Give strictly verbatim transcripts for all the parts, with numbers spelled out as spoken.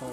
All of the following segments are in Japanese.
すご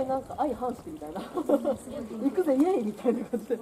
いなんか相反してみたいな行くぜイエイみたいな感じで